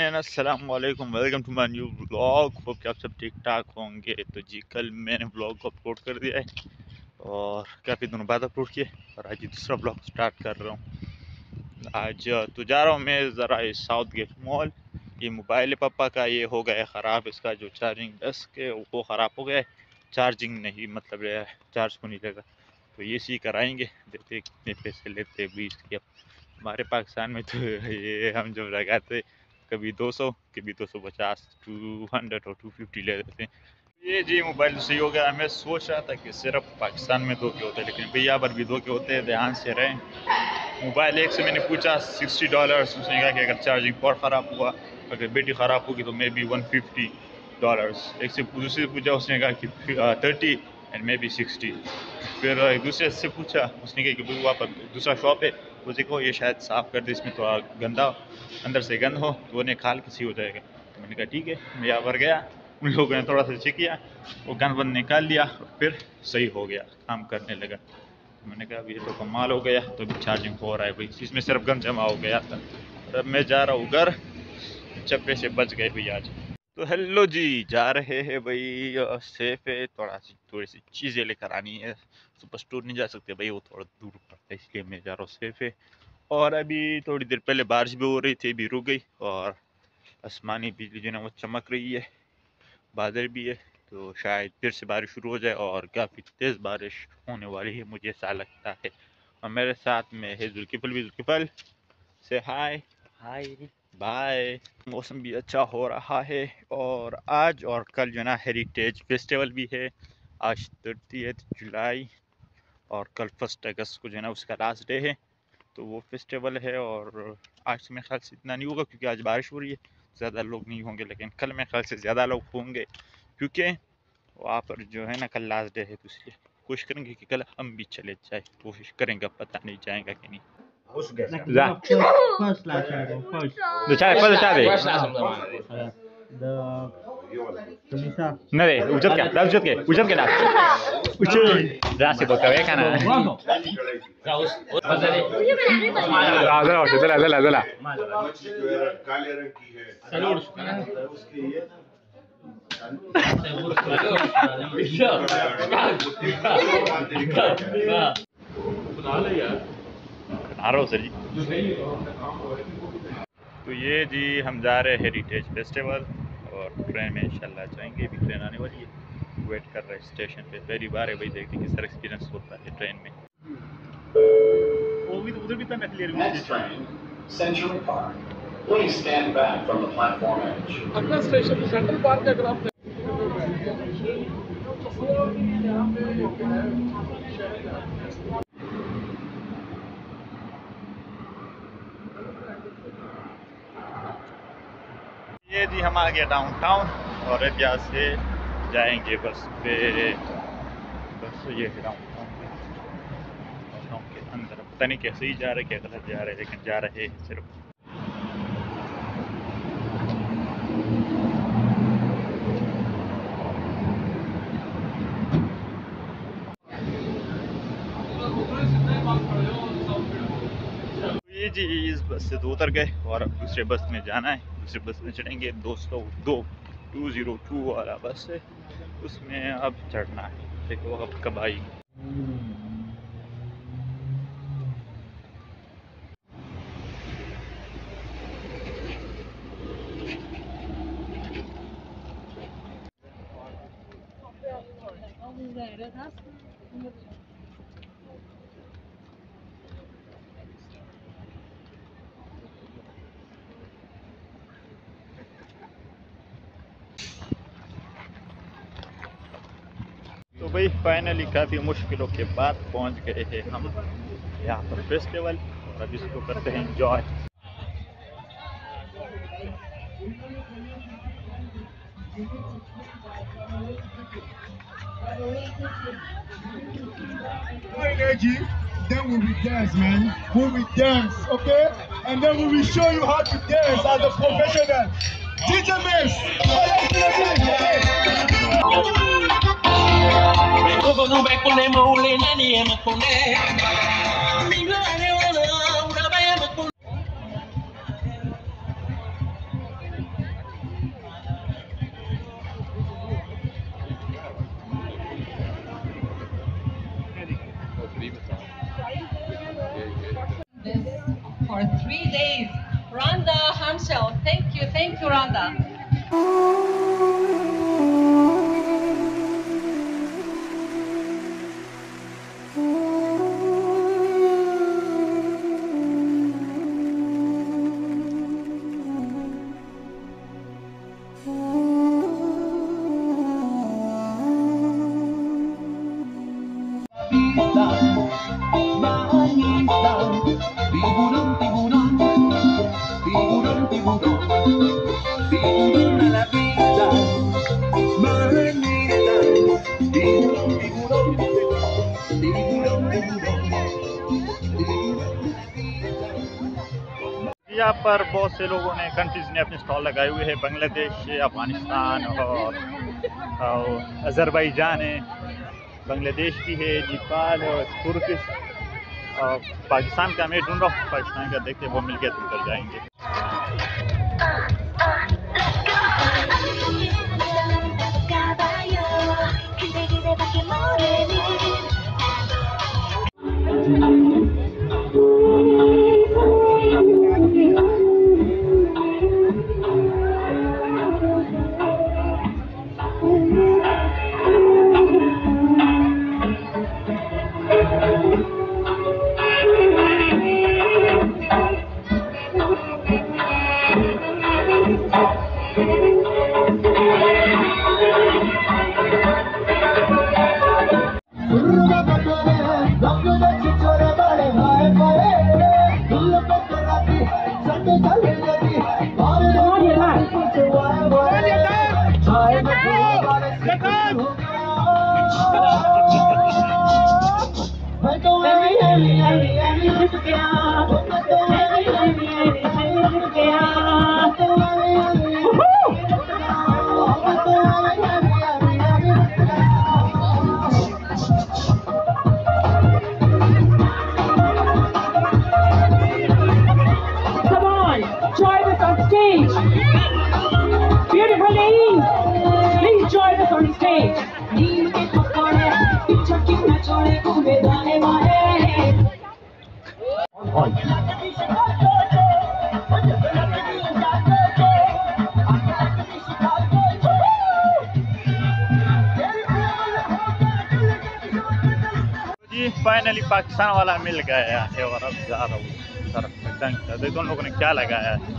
Everyone and अस्सलाम वालेकुम, welcome to my new blog. Hope कि आप सब ठीक ठाक होंगे। तो जी कल मैंने ब्लॉग को अपलोड कर दिया है और काफ़ी दिनों बाद अपलोड किया और आज ही दूसरा ब्लॉग स्टार्ट कर रहा हूँ। आज तो जा रहा हूँ मैं ज़रा साउथ गेट मॉल। ये मोबाइल पापा का ये हो गया ख़राब, इसका जो चार्जिंग डेस्क है वो ख़राब हो गया है, चार्जिंग नहीं मतलब चार्ज को नहीं लगा, तो ये सी कराएँगे। देखते कितने पैसे लेते हैं बीच के। हमारे पाकिस्तान में तो ये हम जब लगाते कभी 200 कभी 250 200 और 250 ले देते हैं। ये जी मोबाइल सही हो गया। मैं सोच रहा था कि सिर्फ पाकिस्तान में 2 के होते हैं, लेकिन भैया पर भी 2 के होते हैं, ध्यान से रहें। मोबाइल एक से मैंने पूछा $60, उसने कहा कि अगर चार्जिंग पोर्ट ख़राब हुआ, अगर बैटरी ख़राब होगी तो मे बी $150। एक से दूसरे पूछा, उसने कहा कि 30 एंड मे बी 60। फिर एक दूसरे से पूछा, उसने कहा कि वहाँ पर दूसरा शॉप है, वो देखो ये शायद साफ़ कर दे, इसमें थोड़ा गंदा अंदर से गंद हो तो उन्हें खाल किसी हो जाएगा। तो मैंने कहा ठीक है। मैं यहाँ पर गया, उन लोगों ने थोड़ा सा चेक किया, वो गंद बंद निकाल लिया और फिर सही हो गया, काम करने लगा। मैंने कहा अब ये तो कमाल हो गया। तो अभी चार्जिंग हो रहा है भाई, इसमें सिर्फ गंद जमा हो गया था। और अब मैं जा रहा हूँ घर, चप्पे से बच गए भाई आज। तो हेलो जी, जा रहे हैं भाई सेफ है, थोड़ी सी चीज़ें लेकर आनी है। सुपर स्टोर नहीं जा सकते भाई, वो थोड़ा दूर पड़ता है, इसलिए मैं जा रहा हूँ सेफ है। और अभी थोड़ी देर पहले बारिश भी हो रही थी, अभी रुक गई, और आसमानी बिजली जो ना वो चमक रही है, बादल भी है, तो शायद फिर से बारिश शुरू हो जाए और काफ़ी तेज़ बारिश होने वाली है, मुझे ऐसा लगता है। और मेरे साथ में है जुल्किफल भी। जुल्किफल से हाय हाय बाय। मौसम भी अच्छा हो रहा है और आज और कल जो ना हेरिटेज फेस्टिवल भी है। आज 30 जुलाई और कल 1 अगस्त को जो ना उसका लास्ट डे है, तो वो फेस्टिवल है। और आज मेरे ख्याल से इतना नहीं होगा क्योंकि आज बारिश हो रही है, ज़्यादा लोग नहीं होंगे, लेकिन कल मेरे ख्याल से ज़्यादा लोग होंगे क्योंकि वहाँ पर जो है ना कल लास्ट डे है, तो इसलिए कोशिश करेंगे कि कल हम भी चले जाए, कोशिश करेंगे, पता नहीं जाएगा कि नहीं। तो ये जी हम जा रहे हैं हेरिटेज फेस्टिवल और ट्रेन में इंशाल्लाह जाएंगे। अभी ट्रेन आने वाली है, वेट कर रहे हैं स्टेशन पे। पहली बार है भाई, देखते हैं किस तरह एक्सपीरियंस होता है ट्रेन में। Central Park, please stand back from the platform edge. अगला स्टेशन सेंट्रल पार्क है। अगर आप ये जी हम आ गए डाउनटाउन और यहाँ से जाएंगे बस पे। बस ये डाउनटाउन के अंदर पता नहीं कैसे ही जा रहे, क्या गलत जा रहे, लेकिन जा रहे हैं सिर्फ। ये जी इस बस से तो उतर गए और अब दूसरे बस में जाना है, दूसरे बस में चढ़ेंगे। 202 वाला बस है, उसमें अब चढ़ना है। देखो अब कब आएगी। भाई फाइनली काफ़ी मुश्किलों के बाद पहुंच गए हैं हम यहाँ पर फेस्टिवल, और अब इसको करते हैं enjoy. Then we will dance, man. We will dance, okay? And then we will show you how to dance as a professional. DJ Miss. Go no back on them all in any and up on them. Mingle and all around, I am a fool. Thanks, Uranda. यहाँ पर बहुत से लोगों ने countries ने अपने stall लगाए हुए हैं। बांग्लादेश, अफगानिस्तान और अजरबैजान है, बांग्लादेश भी है, नेपाल और तुर्किश और पाकिस्तान का मैं ढूंढ रहा हूँ। पाकिस्तान का देखते वो मिल गया तो उधर जाएंगे। फाइनली पाकिस्तान वाला मिल गया है और अब जा रहा हूँ। देखो उन लोगों ने क्या लगाया है।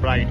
pride.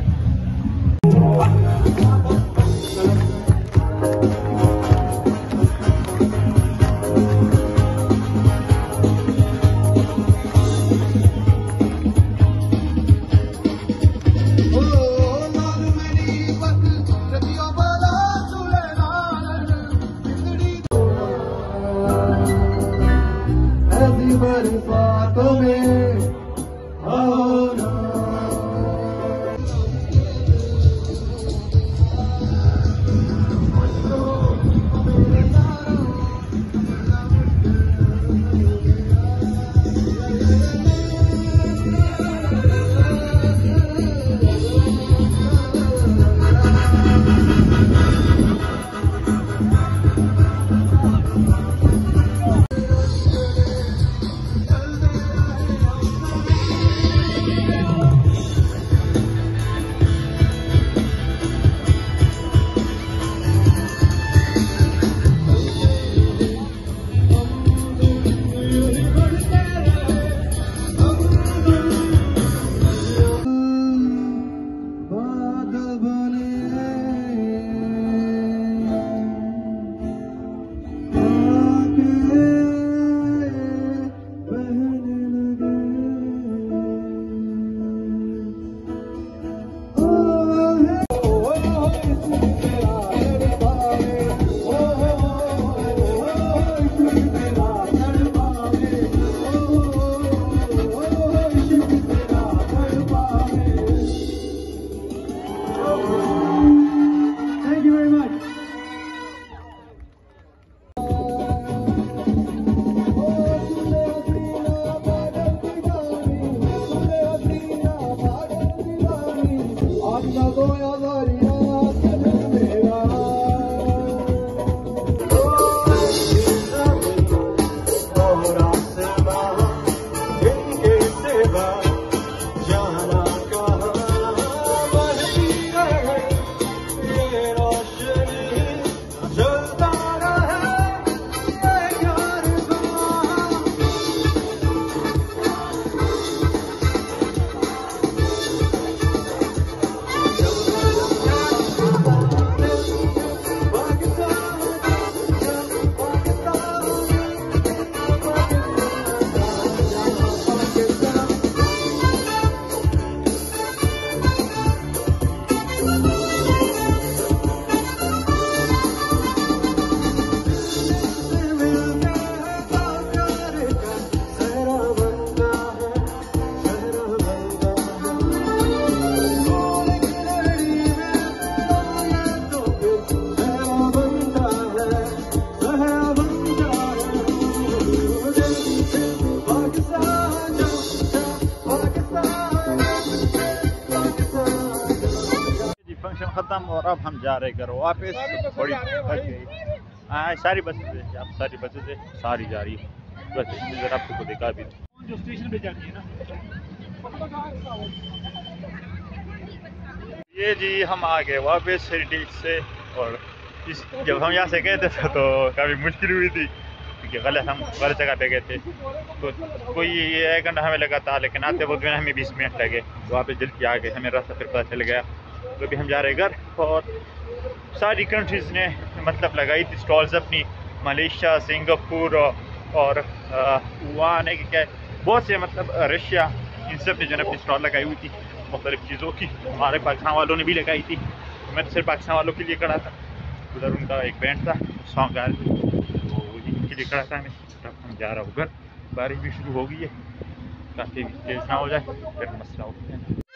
खत्म और अब हम जा रहे घर वापस। थोड़ी थक गई। हाँ सारी बसें अब सारी बसें से सारी जा रही है। बस इधर आपको देखा भी जो स्टेशन पे जाती है ना। ये जी हम आ गए वापस हेरिटेज से। और इस जब हम यहाँ से गए थे तो काफ़ी मुश्किल हुई थी क्योंकि गलत जगह पे गए थे। तो कोई 1 घंटा हमें लगा था लेकिन आते वक्त में हमें 20 मिनट लगे। वापस जल्दी आ गए, हमें रास्ता फिर पता चल गया। तो भी हम जा रहे घर। और सारी कंट्रीज़ ने मतलब लगाई थी स्टॉल्स अपनी, मलेशिया, सिंगापुर और वहाँ ने क्या बहुत से मतलब रशिया, इन सब ने जो अपनी स्टॉल लगाई हुई थी मुख्तलिफ चीज़ों की। हमारे पाकिस्तान वालों ने भी लगाई थी। मैं तो सिर्फ पाकिस्तान वालों के लिए खड़ा था। उधर उनका एक बैंड था सॉन्ग गा रहे थे, वो इनके लिए खड़ा था। मैं हम जा रहा हूँ घर। बारिश भी शुरू हो गई है, काफ़ी तेज़ ना हो जाए फिर मसला हो गया।